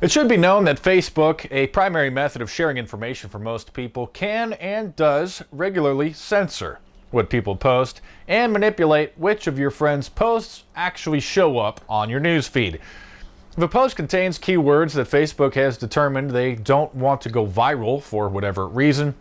It should be known that Facebook, a primary method of sharing information for most people, can and does regularly censor what people post and manipulate which of your friends' posts actually show up on your newsfeed. If a post contains keywords that Facebook has determined they don't want to go viral for whatever reason,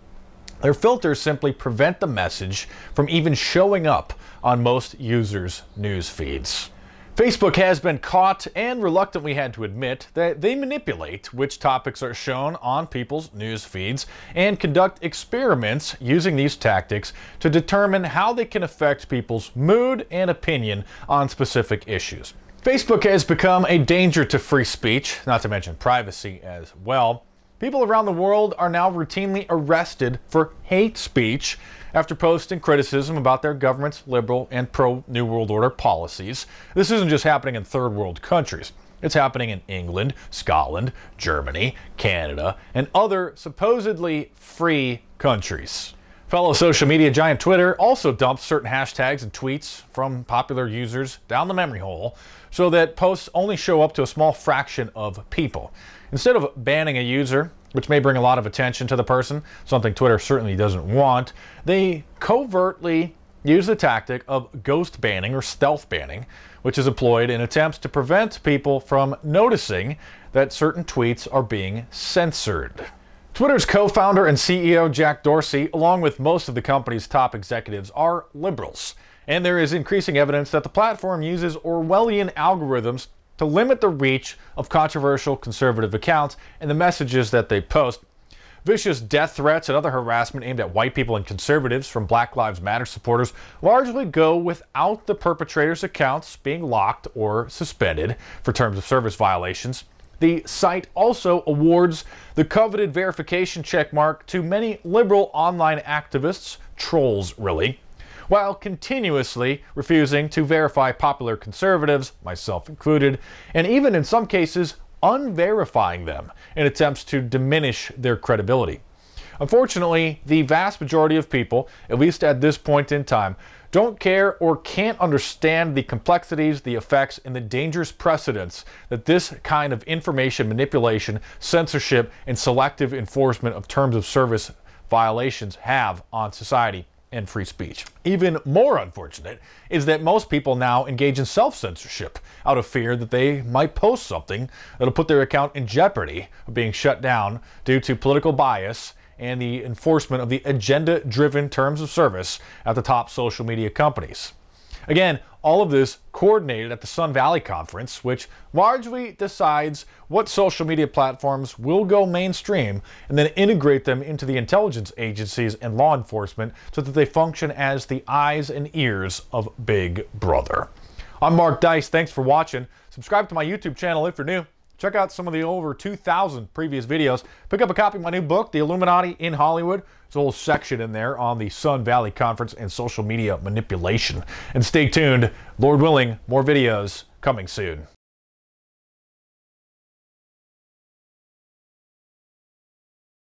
their filters simply prevent the message from even showing up on most users' newsfeeds. Facebook has been caught and reluctantly had to admit that they manipulate which topics are shown on people's news feeds and conduct experiments using these tactics to determine how they can affect people's mood and opinion on specific issues. Facebook has become a danger to free speech, not to mention privacy as well. People around the world are now routinely arrested for hate speech after posting criticism about their government's liberal and pro-New World Order policies. This isn't just happening in third world countries. It's happening in England, Scotland, Germany, Canada, and other supposedly free countries. Fellow social media giant Twitter also dumps certain hashtags and tweets from popular users down the memory hole so that posts only show up to a small fraction of people. Instead of banning a user, which may bring a lot of attention to the person, something Twitter certainly doesn't want, they covertly use the tactic of ghost banning or stealth banning, which is employed in attempts to prevent people from noticing that certain tweets are being censored. Twitter's co-founder and CEO Jack Dorsey, along with most of the company's top executives, are liberals, and there is increasing evidence that the platform uses Orwellian algorithms to limit the reach of controversial conservative accounts and the messages that they post. Vicious death threats and other harassment aimed at white people and conservatives from Black Lives Matter supporters largely go without the perpetrators' accounts being locked or suspended for terms of service violations. The site also awards the coveted verification checkmark to many liberal online activists, trolls really, while continuously refusing to verify popular conservatives, myself included, and even in some cases unverifying them in attempts to diminish their credibility. Unfortunately, the vast majority of people, at least at this point in time, don't care or can't understand the complexities, the effects, and the dangerous precedents that this kind of information manipulation, censorship, and selective enforcement of terms of service violations have on society and free speech. Even more unfortunate is that most people now engage in self-censorship out of fear that they might post something that'll put their account in jeopardy of being shut down due to political bias and the enforcement of the agenda-driven terms of service at the top social media companies. Again, all of this coordinated at the Sun Valley Conference, which largely decides what social media platforms will go mainstream and then integrate them into the intelligence agencies and law enforcement so that they function as the eyes and ears of Big Brother. I'm Mark Dice. Thanks for watching. Subscribe to my YouTube channel if you're new. Check out some of the over 2,000 previous videos. Pick up a copy of my new book, The Illuminati in Hollywood. There's a whole section in there on the Sun Valley Conference and social media manipulation. And stay tuned. Lord willing, more videos coming soon.